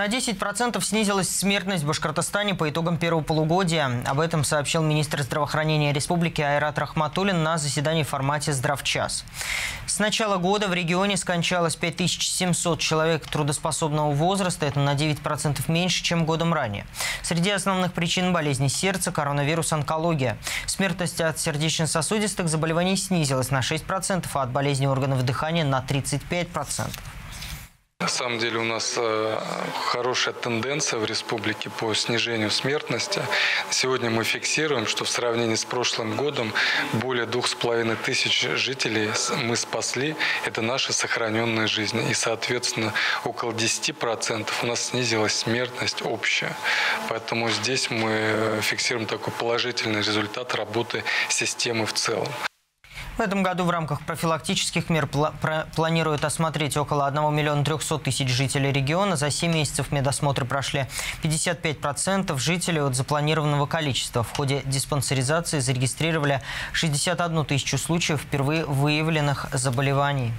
На 10% снизилась смертность в Башкортостане по итогам первого полугодия. Об этом сообщил министр здравоохранения республики Айрат Рахматуллин на заседании в формате «Здравчас». С начала года в регионе скончалось 5700 человек трудоспособного возраста. Это на 9% меньше, чем годом ранее. Среди основных причин болезни сердца, коронавирус, онкология. Смертность от сердечно-сосудистых заболеваний снизилась на 6%, а от болезни органов дыхания на 35%. На самом деле у нас хорошая тенденция в республике по снижению смертности. Сегодня мы фиксируем, что в сравнении с прошлым годом более 2500 жителей мы спасли. Это наши сохраненные жизни. И, соответственно, около 10% у нас снизилась смертность общая. Поэтому здесь мы фиксируем такой положительный результат работы системы в целом. В этом году в рамках профилактических мер планируют осмотреть около 1 300 000 жителей региона. За 7 месяцев медосмотры прошли 55% жителей от запланированного количества. В ходе диспансеризации зарегистрировали 61 тысячу случаев впервые выявленных заболеваний.